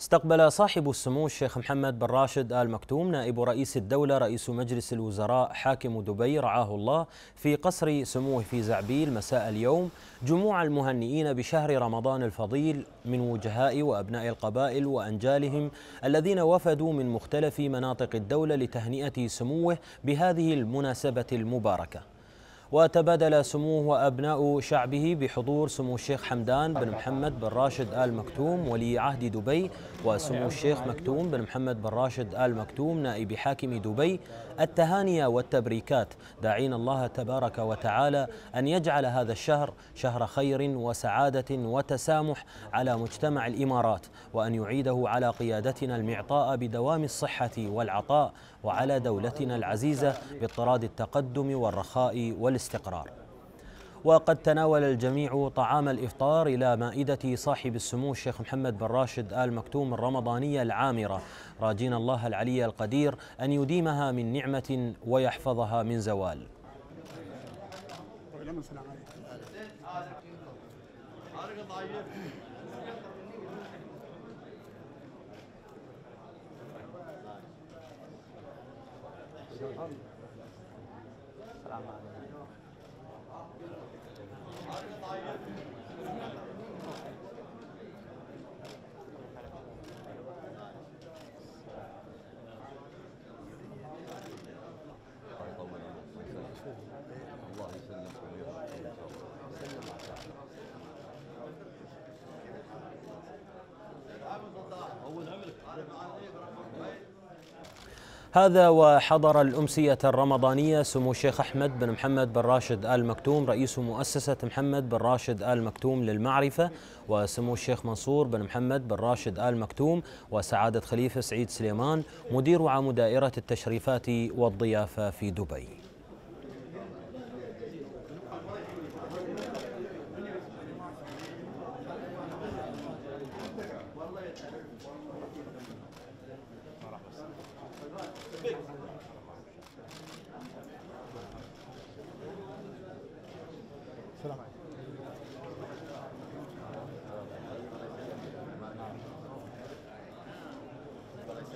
استقبل صاحب السمو الشيخ محمد بن راشد آل مكتوم نائب رئيس الدولة رئيس مجلس الوزراء حاكم دبي رعاه الله في قصر سموه في زعبيل مساء اليوم جموع المهنئين بشهر رمضان الفضيل من وجهاء وأبناء القبائل وأنجالهم الذين وفدوا من مختلف مناطق الدولة لتهنئة سموه بهذه المناسبة المباركة. وتبادل سموه وأبناء شعبه بحضور سمو الشيخ حمدان بن محمد بن راشد آل مكتوم ولي عهد دبي وسمو الشيخ مكتوم بن محمد بن راشد آل مكتوم نائب حاكم دبي التهاني والتبريكات، داعين الله تبارك وتعالى أن يجعل هذا الشهر شهر خير وسعادة وتسامح على مجتمع الإمارات، وأن يعيده على قيادتنا المعطاء بدوام الصحة والعطاء، وعلى دولتنا العزيزة باطراد التقدم والرخاء والاستقرار. وقد تناول الجميع طعام الإفطار إلى مائدة صاحب السمو الشيخ محمد بن راشد آل مكتوم الرمضانية العامرة، راجين الله العلي القدير أن يديمها من نعمة ويحفظها من زوال. السلام عليكم. الله يسلمك ويرحمك. أول عملك. هذا وحضر الأمسية الرمضانية سمو الشيخ أحمد بن محمد بن راشد آل مكتوم رئيس مؤسسة محمد بن راشد آل مكتوم للمعرفة، وسمو الشيخ منصور بن محمد بن راشد آل مكتوم، وسعادة خليفة سعيد سليمان مدير عام دائرة التشريفات والضيافة في دبي.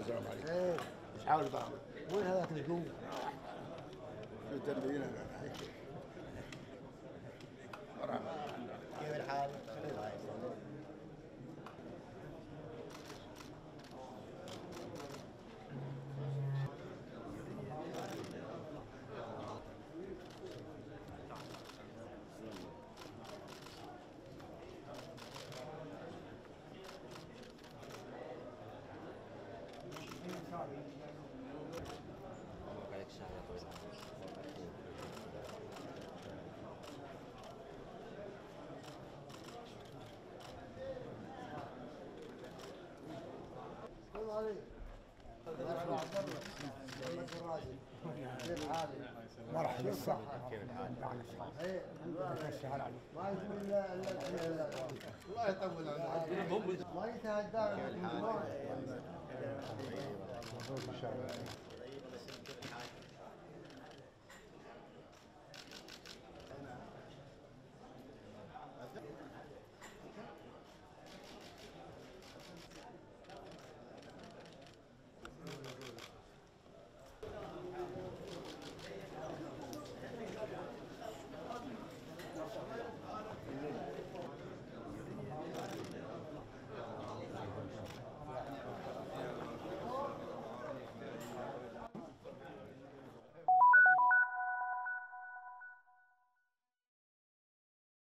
السلام عليكم. محمد السلام عليكم. ايه مش حاول بعمل. وين هذاك اللي جوا؟ انت اللي هنا. مرحبا. كيف الحال؟ مرحبا الصحة الله يطول عمرك.